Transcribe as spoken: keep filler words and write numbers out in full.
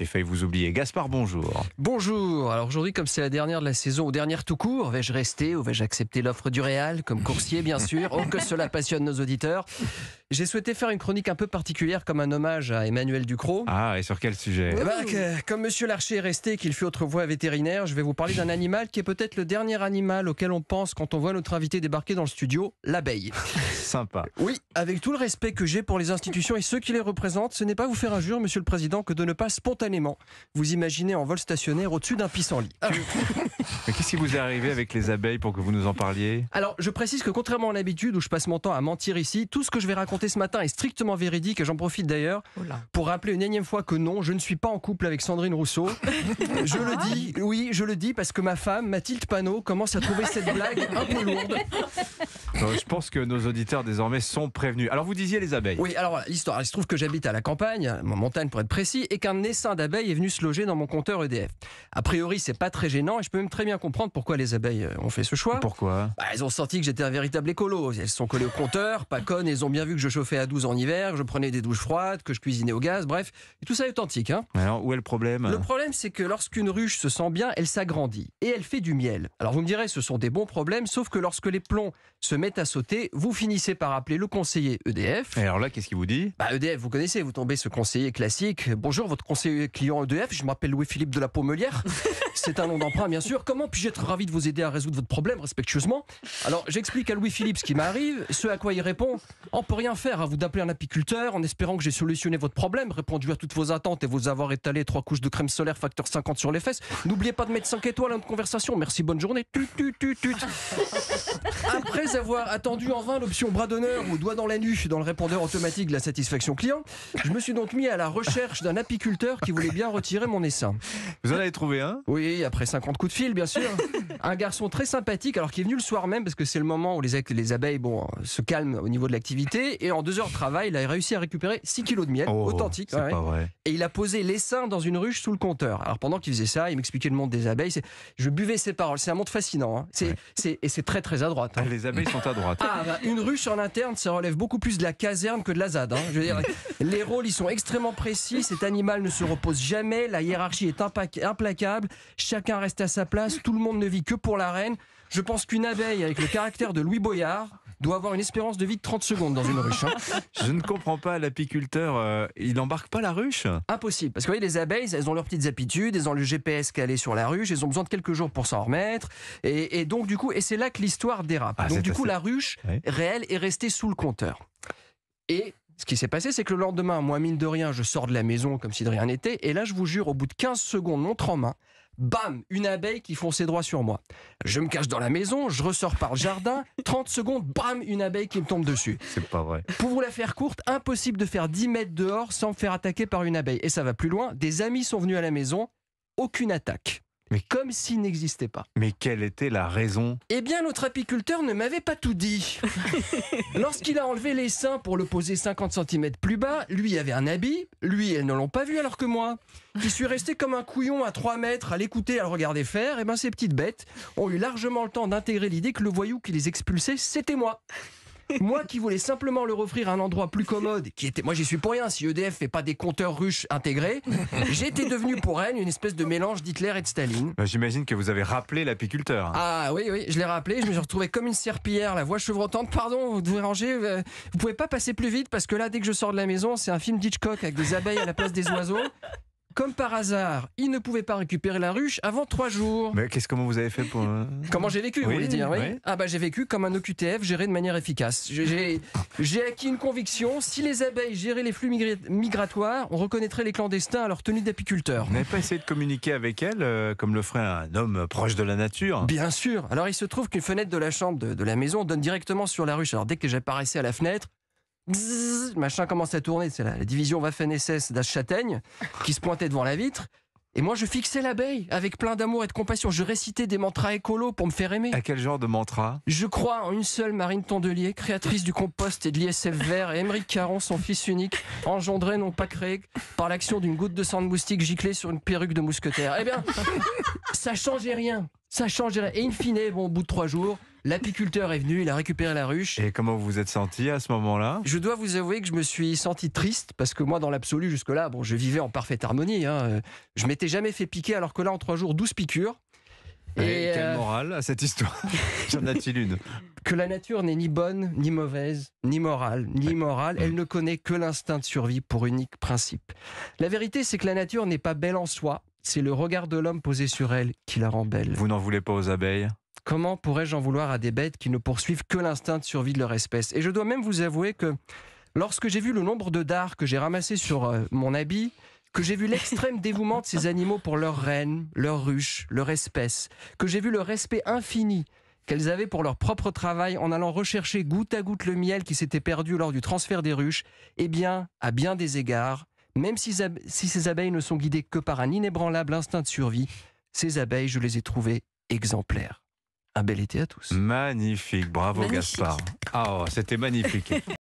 J'ai failli vous oublier. Gaspard, bonjour. Bonjour. Alors aujourd'hui, comme c'est la dernière de la saison, ou dernière tout court, vais-je rester ou vais-je accepter l'offre du Real comme coursier, bien sûr. Oh, que cela passionne nos auditeurs. J'ai souhaité faire une chronique un peu particulière comme un hommage à Emmanuel Ducrot. Ah, et sur quel sujet ? Eh ben, que, comme Monsieur Larcher est resté, qu'il fut autrefois vétérinaire, je vais vous parler d'un animal qui est peut-être le dernier animal auquel on pense quand on voit notre invité débarquer dans le studio, l'abeille. Sympa. Oui, avec tout le respect que j'ai pour les institutions et ceux qui les représentent, ce n'est pas vous faire injure, Monsieur le Président, que de ne pas spontanément vous imaginer en vol stationnaire au-dessus d'un pissenlit. Ah. Mais qu'est-ce qui vous est arrivé avec les abeilles pour que vous nous en parliez ? Alors, je précise que contrairement à l'habitude où je passe mon temps à mentir ici, tout ce que je vais raconter ce matin est strictement véridique et j'en profite d'ailleurs pour rappeler une énième fois que non, je ne suis pas en couple avec Sandrine Rousseau. Je le dis, oui, je le dis parce que ma femme, Mathilde Panot, commence à trouver cette blague un peu lourde. Alors, je pense que nos auditeurs désormais sont prévenus. Alors vous disiez les abeilles. Oui, alors l'histoire, il se trouve que j'habite à la campagne, en montagne pour être précis, et qu'un essaim d'abeilles est venu se loger dans mon compteur E D F. A priori, c'est pas très gênant et je peux même très bien comprendre pourquoi les abeilles ont fait ce choix. Pourquoi ? Bah, elles ont senti que j'étais un véritable écolo. Elles se sont collées au compteur, pas connes, elles ont bien vu que je chauffais à douze en hiver, je prenais des douches froides, que je cuisinais au gaz, bref, et tout ça est authentique. Hein. Alors, où est le problème ? Le problème, c'est que lorsqu'une ruche se sent bien, elle s'agrandit et elle fait du miel. Alors vous me direz, ce sont des bons problèmes, sauf que lorsque les plombs se mettent à sauter, vous finissez par appeler le conseiller E D F. Et alors là, qu'est-ce qu'il vous dit ? Bah, E D F, vous connaissez, vous tombez ce conseiller classique. Bonjour, votre conseiller client E D F, je m'appelle Louis Philippe de la Paumelière. C'est un nom d'emprunt, bien sûr. Comment puis-je être ravi de vous aider à résoudre votre problème respectueusement ? Alors, j'explique à Louis Philippe ce qui m'arrive, ce à quoi il répond. On peut rien faire à vous d'appeler un apiculteur en espérant que j'ai solutionné votre problème, répondu à toutes vos attentes et vous avoir étalé trois couches de crème solaire facteur cinquante sur les fesses. N'oubliez pas de mettre cinq étoiles à notre conversation. Merci, bonne journée. Tut, tut, tut, tut. Après avoir attendu en vain l'option bras d'honneur ou doigt dans la nuque dans le répondeur automatique de la satisfaction client, je me suis donc mis à la recherche d'un apiculteur qui voulait bien retirer mon essaim. Vous en avez trouvé un ? Oui, après cinquante coups de fil, bien sûr. Un garçon très sympathique, alors qui est venu le soir même, parce que c'est le moment où les, les abeilles bon, se calment au niveau de l'activité. Et en deux heures de travail, il a réussi à récupérer six kilos de miel, oh, authentique. Ouais. Pas vrai. Et il a posé l'essaim dans une ruche sous le compteur. Alors pendant qu'il faisait ça, il m'expliquait le monde des abeilles. Je buvais ses paroles. C'est un monde fascinant. Hein. C'est, ouais. c'est, et c'est très, très à droite. Hein. Les abeilles sont à droite. Ah, bah, une ruche en interne, ça relève beaucoup plus de la caserne que de la ZAD. Hein. Je veux dire, les rôles, ils sont extrêmement précis. Cet animal ne se repose jamais. La hiérarchie est implacable. Chacun reste à sa place. Tout le monde ne vit que pour la reine. Je pense qu'une abeille avec le caractère de Louis Boyard doit avoir une espérance de vie de trente secondes dans une ruche. Hein. Je ne comprends pas, l'apiculteur, euh, il n'embarque pas la ruche ? Impossible, parce que vous voyez, les abeilles, elles ont leurs petites habitudes, elles ont le G P S calé sur la ruche, elles ont besoin de quelques jours pour s'en remettre, et, et donc du coup, et c'est là que l'histoire dérape. Ah, donc du assez... coup, la ruche oui. réelle est restée sous le compteur. Et ce qui s'est passé, c'est que le lendemain, moi, mine de rien, je sors de la maison comme si de rien n'était, et là, je vous jure, au bout de quinze secondes, montre en main, bam, une abeille qui fonçait droit sur moi. Je me cache dans la maison, je ressors par le jardin, trente secondes, bam, une abeille qui me tombe dessus. C'est pas vrai. Pour vous la faire courte, impossible de faire dix mètres dehors sans me faire attaquer par une abeille. Et ça va plus loin, des amis sont venus à la maison, aucune attaque. Mais comme s'il n'existait pas. Mais quelle était la raison ? Eh bien, notre apiculteur ne m'avait pas tout dit. Lorsqu'il a enlevé l'essaim pour le poser cinquante centimètres plus bas, lui avait un habit, lui, elles ne l'ont pas vu, alors que moi, qui suis resté comme un couillon à trois mètres à l'écouter, à le regarder faire, eh bien, ces petites bêtes ont eu largement le temps d'intégrer l'idée que le voyou qui les expulsait, c'était moi. Moi qui voulais simplement leur offrir un endroit plus commode, qui était... moi j'y suis pour rien, si E D F fait pas des compteurs ruches intégrés, j'étais devenu pour elle une espèce de mélange d'Hitler et de Staline. Bah, j'imagine que vous avez rappelé l'apiculteur. Hein. Ah oui, oui, je l'ai rappelé, je me suis retrouvé comme une serpillière, la voix chevrotante, pardon, vous devez ranger, euh, vous pouvez pas passer plus vite parce que là dès que je sors de la maison, c'est un film d'Hitchcock avec des abeilles à la place des oiseaux. Comme par hasard, il ne pouvait pas récupérer la ruche avant trois jours. Mais qu'est-ce comment vous avez fait pour... Comment j'ai vécu, oui, vous voulez dire oui. Oui. Ah bah j'ai vécu comme un O Q T F géré de manière efficace. J'ai, j'ai acquis une conviction, si les abeilles géraient les flux migratoires, on reconnaîtrait les clandestins à leur tenue d'apiculteur. Vous n'avez pas essayé de communiquer avec elles, euh, comme le ferait un homme proche de la nature ? Bien sûr. Alors il se trouve qu'une fenêtre de la chambre de, de la maison donne directement sur la ruche. Alors dès que j'apparaissais à la fenêtre, bzzz, machin commence à tourner, c'est la, la division Waffen-S S d'Aschâtaigne qui se pointait devant la vitre. Et moi, je fixais l'abeille avec plein d'amour et de compassion. Je récitais des mantras écolos pour me faire aimer. À quel genre de mantra ? Je crois en une seule Marine Tondelier, créatrice du compost et de l'I S F vert, et Émeric Caron, son fils unique, engendré, non pas créé, par l'action d'une goutte de sang de moustique giclée sur une perruque de mousquetaire. Eh bien, ça changeait rien. Ça changeait rien. Et in fine, bon, au bout de trois jours, L'apiculteur est venu, il a récupéré la ruche. Et comment vous vous êtes senti à ce moment-là? Je dois vous avouer que je me suis senti triste, parce que moi, dans l'absolu, jusque-là, bon, je vivais en parfaite harmonie. Hein. Je m'étais jamais fait piquer, alors que là, en trois jours, douze piqûres. Et, Et quelle euh... morale à cette histoire? J'en a-t-il une? Que la nature n'est ni bonne, ni mauvaise, ni morale, ni ouais. immorale. Elle ouais. ne connaît que l'instinct de survie pour unique principe. La vérité, c'est que la nature n'est pas belle en soi. C'est le regard de l'homme posé sur elle qui la rend belle. Vous n'en voulez pas aux abeilles? Comment pourrais-je en vouloir à des bêtes qui ne poursuivent que l'instinct de survie de leur espèce? Et je dois même vous avouer que lorsque j'ai vu le nombre de dards que j'ai ramassés sur euh, mon habit, que j'ai vu l'extrême dévouement de ces animaux pour leur reine, leur ruche, leur espèce, que j'ai vu le respect infini qu'elles avaient pour leur propre travail en allant rechercher goutte à goutte le miel qui s'était perdu lors du transfert des ruches, eh bien, à bien des égards, même si, si ces abeilles ne sont guidées que par un inébranlable instinct de survie, ces abeilles, je les ai trouvées exemplaires. Un bel été à tous. Magnifique, bravo magnifique. Gaspard. Ah, oh, c'était magnifique.